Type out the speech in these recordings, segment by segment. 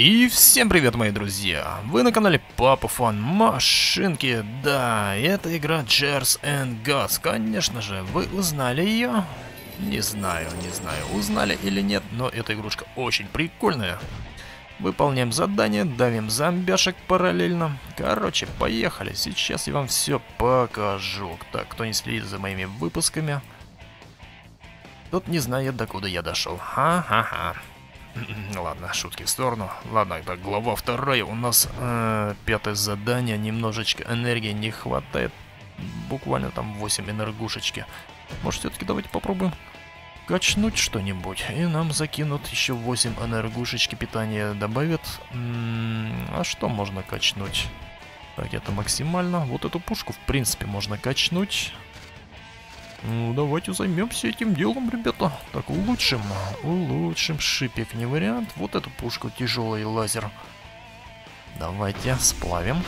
И всем привет, мои друзья! Вы на канале Папа Фан Машинки. Да, это игра Jars and Guts. Конечно же, вы узнали ее? Не знаю, узнали или нет, но эта игрушка очень прикольная. Выполняем задание, давим зомбяшек параллельно. Короче, поехали. Сейчас я вам все покажу. Так, кто не следит за моими выпусками, тот не знает, докуда я дошел. Ха-ха-ха. Ладно, шутки в сторону. Ладно, это глава 2. У нас пятое задание. Немножечко энергии не хватает. Буквально там 8 энергушечки. Может, все-таки давайте попробуем качнуть что-нибудь. И нам закинут еще 8 энергушечки, питания добавят. А что можно качнуть? Так, это максимально. Вот эту пушку, в принципе, можно качнуть. Ну, давайте займемся этим делом, ребята. Так, улучшим шипик, не вариант. Вот эту пушку, тяжелый лазер. Давайте сплавим.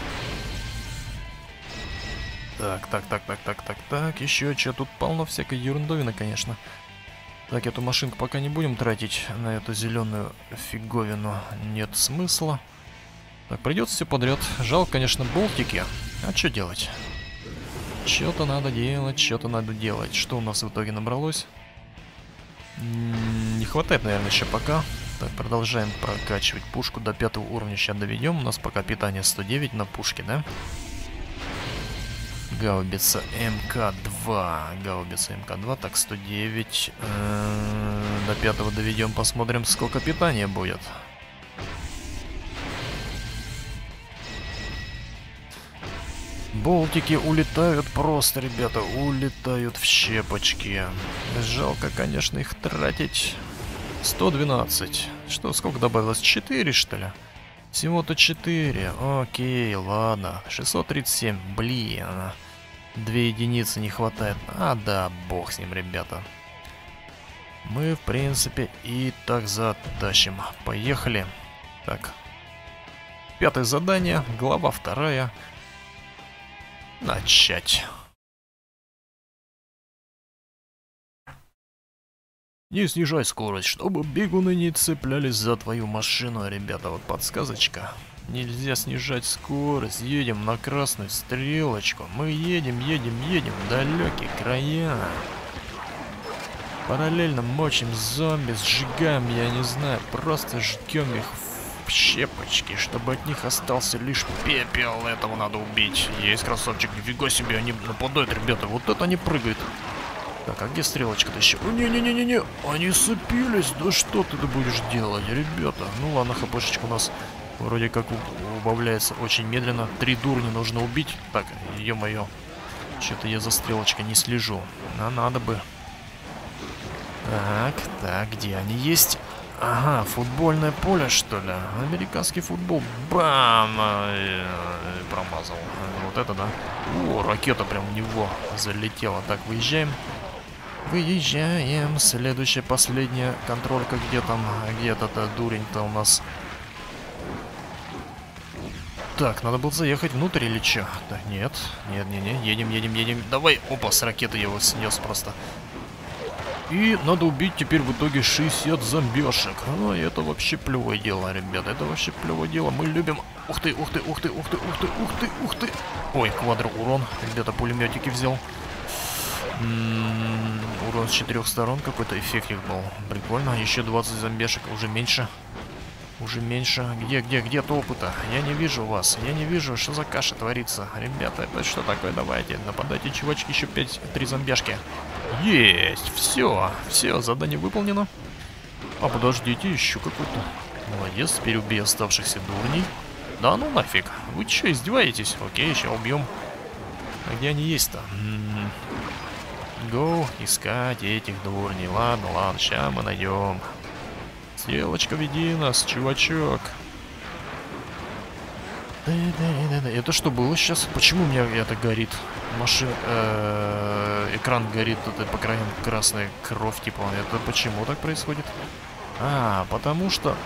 Так. Еще что, тут полно всякой ерундовины, конечно. Так, эту машинку пока не будем тратить на эту зеленую фиговину. Нет смысла. Так, придется все подряд. Жалко, конечно, болтики. А что делать? Что-то надо делать. Что у нас в итоге набралось? Не хватает, наверное, еще пока. Так, продолжаем прокачивать пушку. До 5 уровня сейчас доведем. У нас пока питание 109 на пушке, да? Гаубица МК-2. Так, 109. До 5 доведем. Посмотрим, сколько питания будет. Болтики улетают просто, ребята, улетают в щепочки. Жалко, конечно, их тратить. 112. Что, сколько добавилось? 4, что ли? Всего-то 4. Окей, ладно. 637. Блин. 2 единицы не хватает. А да, бог с ним, ребята. Мы, в принципе, и так затащим. Поехали. Так. 5-е задание. Глава 2. Начать. Не снижай скорость, чтобы бегуны не цеплялись за твою машину, ребята. Вот подсказочка. Нельзя снижать скорость. Едем на красную стрелочку. Мы едем в далекие края. Параллельно мочим зомби, сжигаем, я не знаю. Просто ждем их в щепочки, чтобы от них остался лишь пепел. Этого надо убить. Есть, красавчик, нифига себе, они нападают, ребята. Вот это они прыгают. Так, а где стрелочка-то еще? Не-не-не-не-не, они сцепились. Да что ты будешь делать, ребята? Ну ладно, хпшечка у нас вроде как убавляется очень медленно. 3 дурни нужно убить. Так, ё-моё, что-то я за стрелочкой не слежу. А надо бы. Так, где они есть? Ага, футбольное поле, что ли? Американский футбол. Бам! Промазал. Вот это, да? О, ракета прям в него залетела. Так, выезжаем. Выезжаем. Следующая, последняя контролька. Где там? Где этот дурень-то у нас? Так, надо было заехать внутрь или что? Да нет. Не-не-не. Едем. Давай. Опа, с ракеты я его снес просто. И надо убить теперь в итоге 60 зомбешек. Ну, это вообще плевое дело, ребята. Это вообще плевое дело. Мы любим... Ух ты. Ой, квадроурон. Ребята, пулеметики взял. Урон с 4 сторон. Какой-то эффект их был. Прикольно. Еще 20 зомбешек. Уже меньше. Где-то опыта? Я не вижу вас. Я не вижу, что за каша творится. Ребята, это что такое? Давайте, нападайте, чувачки. Еще 3 зомбяшки. Есть! Все, задание выполнено. А подождите, еще какой-то. Молодец, теперь убей оставшихся дурней. Да ну нафиг. Вы че, издеваетесь? Окей, сейчас убьем. А где они есть-то? Гоу, искать этих дурней. Ладно, сейчас мы найдем. Стрелочка, веди нас, чувачок. Да. Это что было сейчас? Почему у меня это горит? Машина, экран горит, это по краям красная кровь, типа. Это почему так происходит? А, потому что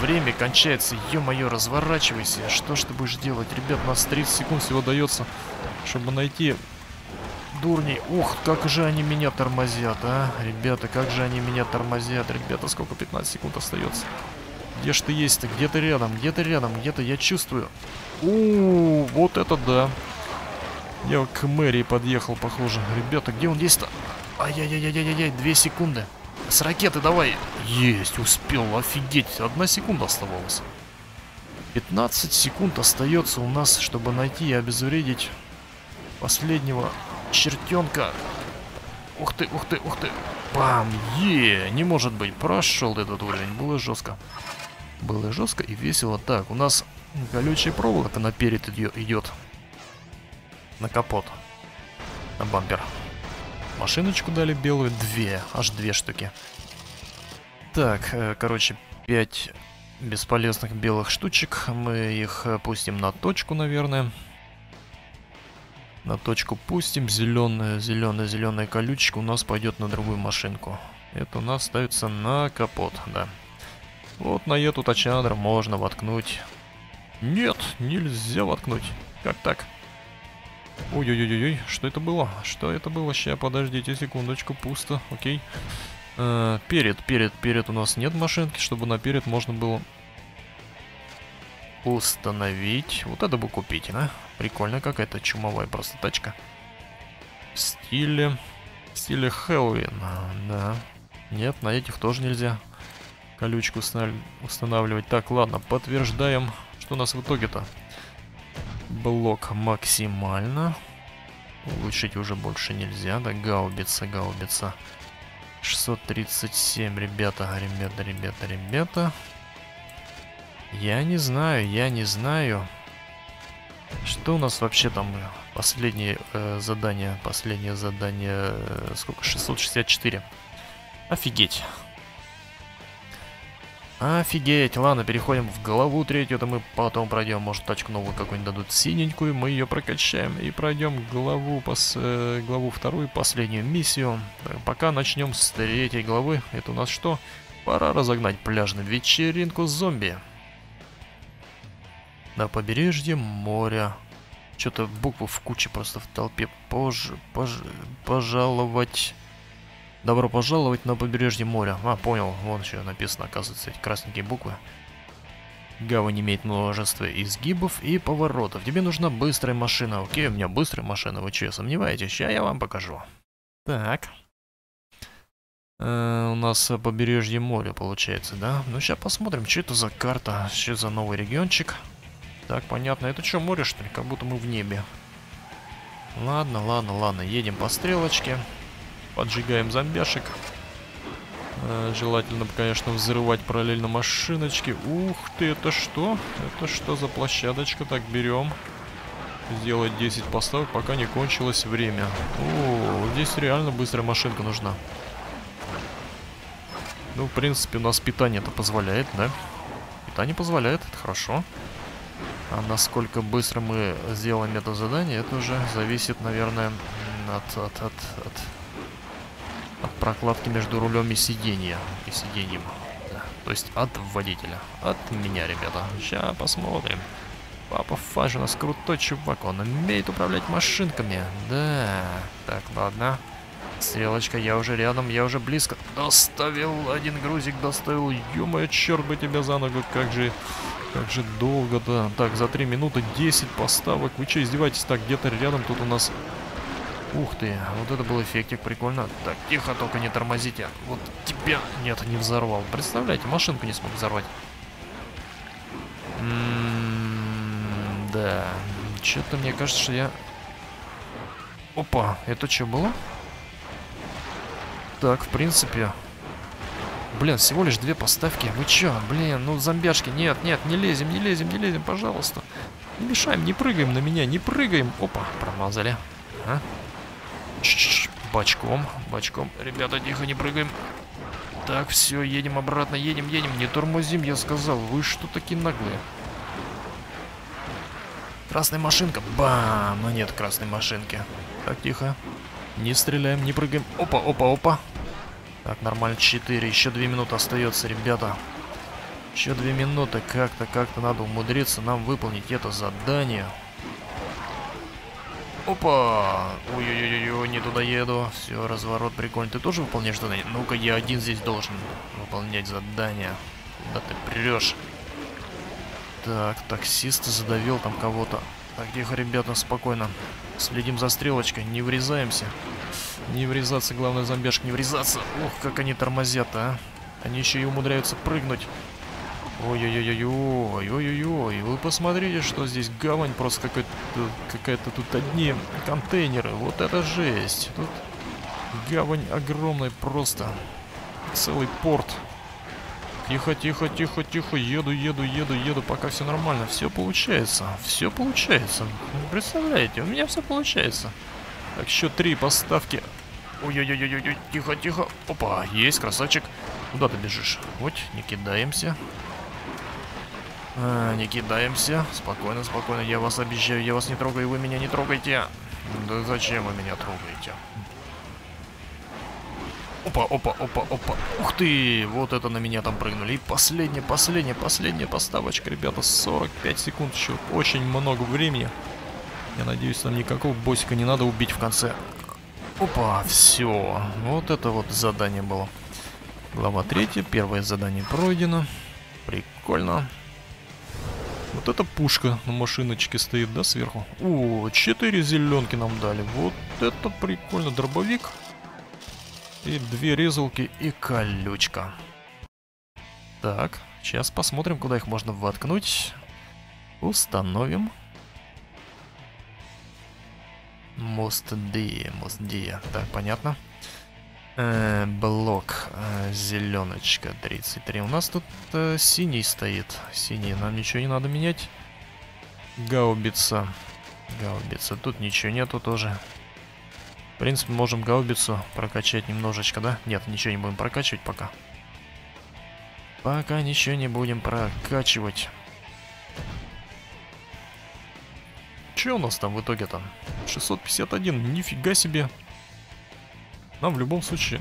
время кончается. Ё-моё, разворачивайся. Что ж ты будешь делать? Ребят, у нас 30 секунд всего дается, чтобы найти дурней. Ух, как же они меня тормозят, а? Ребята, сколько 15 секунд остается. Где ж ты есть-то? Где-то рядом, где-то рядом, где-то я чувствую. У-у-у, вот это да. Я к мэрии подъехал, похоже. Ребята, где он есть-то? Ай-яй-яй-яй-яй-яй, 2 секунды. С ракеты давай. Есть, успел, офигеть. 1 секунда оставалась. 15 секунд остается у нас, чтобы найти и обезвредить последнего чертенка. Ух ты, ух ты, ух ты. Бам, е, не может быть. Прошел этот уровень, было жестко. Было жестко и весело. Так, у нас колючая проволока наперед идет. На капот. На бампер. Машиночку дали белую. 2. Аж 2 штуки. Так, короче, 5 бесполезных белых штучек. Мы их пустим на точку, наверное. На точку пустим. Зеленая, зеленая, зеленая колючка у нас пойдет на другую машинку. Это у нас ставится на капот, да. Вот на эту тачандр можно воткнуть. Нет, нельзя воткнуть. Как так? Ой-ой-ой-ой, что это было? Что это было? Сейчас, подождите секундочку, пусто, окей. Перед у нас нет машинки, чтобы наперед можно было установить. Вот это бы купить, да? Прикольно, какая-то чумовая просто тачка. В стиле Хэллоуин, да. Нет, на этих тоже нельзя колючку устанавливать. Так, ладно, подтверждаем, что у нас в итоге-то. Блок максимально. Улучшить уже больше нельзя. Да, гаубица, гаубица. 637, ребята. Я не знаю. Что у нас вообще там? Последнее задание. Сколько? 664. Офигеть. Офигеть, ладно, переходим в главу 3, это мы потом пройдем, может тачку новую какую-нибудь дадут синенькую, мы ее прокачаем и пройдем главу 2, последнюю миссию. Так, пока начнем с 3 главы, это у нас что? Пора разогнать пляжную вечеринку зомби. На побережье моря. Что-то буквы в куче просто в толпе. Пожаловать... Добро пожаловать на побережье моря. А, понял, вон еще написано, оказывается, эти красненькие буквы. Гавань имеет множество изгибов и поворотов. Тебе нужна быстрая машина. Окей, у меня быстрая машина, вы че, сомневаетесь? Сейчас я вам покажу. Так. У нас побережье моря получается, да? Ну, сейчас посмотрим, что это за карта, что за новый региончик. Так, понятно. Это что, море, что ли? Как будто мы в небе. Ладно, едем по стрелочке. Поджигаем зомбяшек. Желательно, конечно, взрывать параллельно машиночки. Ух ты, это что? Это что за площадочка? Так, берем. Сделать 10 поставок, пока не кончилось время. О, здесь реально быстрая машинка нужна. Ну, в принципе, у нас питание это позволяет, да? Питание позволяет, это хорошо. А насколько быстро мы сделаем это задание, это уже зависит, наверное, от прокладки между рулем и сиденьем. Да. То есть от водителя. От меня, ребята. Сейчас посмотрим. Папа Фан у нас крутой чувак. Он умеет управлять машинками. Да. Так, ладно. Стрелочка, я уже рядом, я уже близко. Доставил один грузик, доставил. Ё-моё, черт бы тебя за ногу. Как же долго-то. Так, за 3 минуты 10 поставок. Вы что, издеваетесь? Так, где-то рядом тут у нас... Ух ты, вот это был эффектик, прикольно. Так, тихо, только не тормозите. Вот тебя... Нет, не взорвал. Представляете, машинку не смог взорвать. Да. Что-то мне кажется, что я... Опа, это что было? Так, в принципе... Блин, всего лишь 2 поставки. Вы чё? Блин, ну зомбяшки. Нет, не лезем, пожалуйста. Не мешаем, не прыгаем на меня, не прыгаем. Опа, промазали. А? Бочком. Ребята, тихо, не прыгаем. Так, все, едем обратно, едем. Не тормозим, я сказал. Вы что такие наглые? Красная машинка. Бам! Но нет красной машинки. Так, тихо. Не стреляем, не прыгаем. Опа. Так, нормально, 4. Еще 2 минуты остается, ребята. Еще 2 минуты. Как-то надо умудриться нам выполнить это задание. Опа! Ой-ой-ой, не туда еду. Все, разворот прикольный. Ты тоже выполняешь задание? Ну-ка, я один здесь должен выполнять задание. Куда ты прешь? Так, таксист задавил там кого-то. Так, тихо, ребята, спокойно. Следим за стрелочкой, не врезаемся. Не врезаться, главное, зомбешка, не врезаться. Ох, как они тормозят, а. Они еще и умудряются прыгнуть. Ой-ой-ой-ой-ой-ой-ой-ой. Вы посмотрите, что здесь гавань просто какая-то тут одни контейнеры. Вот это жесть. Тут гавань огромная просто. Целый порт. Тихо-тихо-тихо-тихо. Еду. Пока все нормально. Все получается. Все получается. Представляете, у меня все получается. Так, еще 3 поставки. Ой-ой-ой-ой-ой. Тихо-тихо. Опа, есть, красавчик. Куда ты бежишь? Вот, не кидаемся. Не кидаемся. Спокойно, спокойно. Я вас обещаю, я вас не трогаю, вы меня не трогаете. Да зачем вы меня трогаете? Опа, опа, опа, опа. Ух ты! Вот это на меня там прыгнули. И последняя поставочка, ребята. 45 секунд еще. Очень много времени. Я надеюсь, там никакого боссика не надо убить в конце. Опа, все. Вот это вот задание было. Глава 3. Первое задание пройдено. Прикольно. Вот эта пушка на машиночке стоит, да, сверху? О, 4 зеленки нам дали. Вот это прикольно. Дробовик. И 2 резалки и колючка. Так, сейчас посмотрим, куда их можно воткнуть. Установим. Мост D. Так, понятно. Блок. Зеленочка 33. У нас тут синий стоит. Синий. Нам ничего не надо менять. Гаубица. Тут ничего нету тоже. В принципе, можем гаубицу прокачать немножечко, да? Нет, ничего не будем прокачивать пока. Пока ничего не будем прокачивать. Че у нас там в итоге там? 651, нифига себе. Нам в любом случае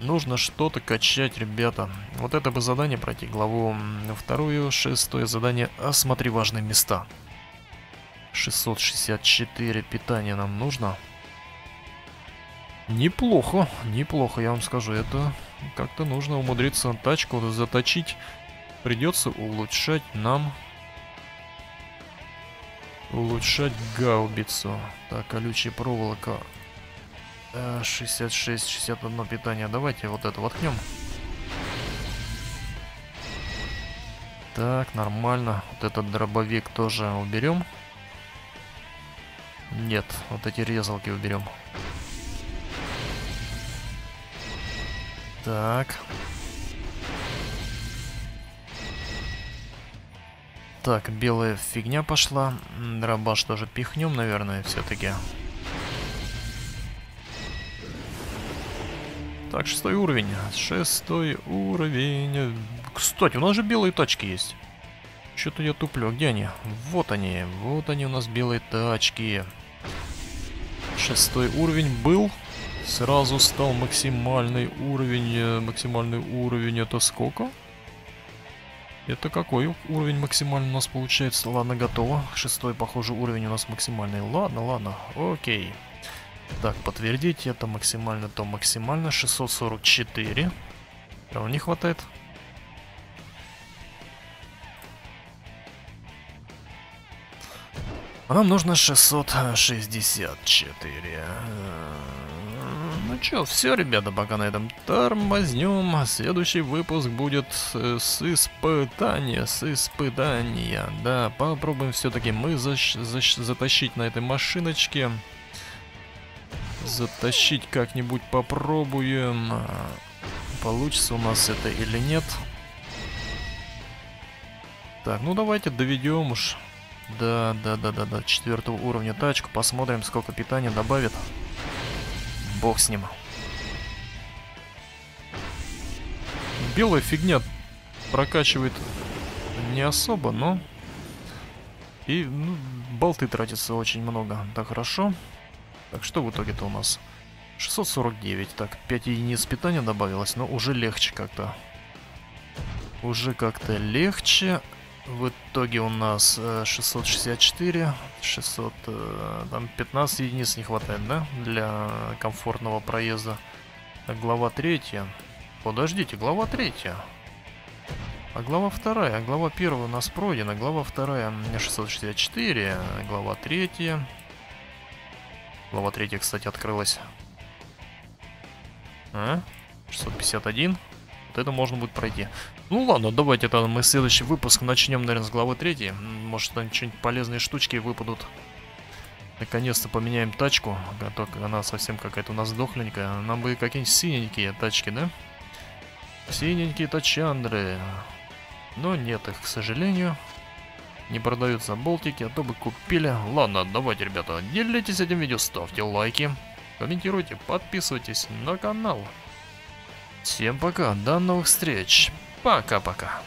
нужно что-то качать, ребята. Вот это бы задание пройти. Главу 2, 6 задание. Осмотри важные места. 664 питания нам нужно. Неплохо, неплохо, я вам скажу. Это как-то нужно умудриться тачку заточить. Придется улучшать нам. Улучшать гаубицу. Так, колючая проволока. 66, 61 питание. Давайте вот это воткнем. Так, нормально. Вот этот дробовик тоже уберем. Нет, вот эти резалки уберем. Так. Так, белая фигня пошла. Дробаш тоже пихнем, наверное, все-таки. Так, 6 уровень. 6 уровень. Кстати, у нас же белые тачки есть. Что-то я туплю. Где они? Вот они. Вот они у нас белые тачки. 6 уровень был. Сразу стал максимальный уровень. Максимальный уровень это сколько? Это какой уровень максимальный у нас получается? Ладно, готово. 6, похоже, уровень у нас максимальный. Ладно. Окей. Так, подтвердить. Это максимально, то максимально. 644. Прямо не хватает. А нам нужно 664. Ну чё, все, ребята, пока на этом тормознем. Следующий выпуск будет с испытания. Да, попробуем все-таки мы затащить на этой машиночке. Затащить как-нибудь попробуем. Получится у нас это или нет. Так, ну давайте доведем уж. Да, 4 уровня тачку. Посмотрим, сколько питания добавит. Бог с ним. Белая фигня прокачивает не особо, но... И ну, болты тратится очень много. Да, хорошо. Так, что в итоге-то у нас? 649. Так, 5 единиц питания добавилось, но уже легче как-то. Уже как-то легче. В итоге у нас 664, 600, там 15 единиц не хватает, да, для комфортного проезда. Так, глава 3. Подождите, глава 3. А глава 2, глава 1 у нас пройдена, глава 2 664, глава 3. Глава 3, кстати, открылась. 651. Вот это можно будет пройти. Ну ладно, давайте тогда мы следующий выпуск начнем, наверное, с главы 3. Может, там что-нибудь полезные штучки выпадут. Наконец-то поменяем тачку. А то она совсем какая-то у нас дохленькая. Нам бы какие-нибудь синенькие тачки, да? Синенькие тачандры. Но нет их, к сожалению. Не продаются болтики, а то бы купили. Ладно, давайте, ребята, делитесь этим видео, ставьте лайки, комментируйте, подписывайтесь на канал. Всем пока, до новых встреч. Пока-пока.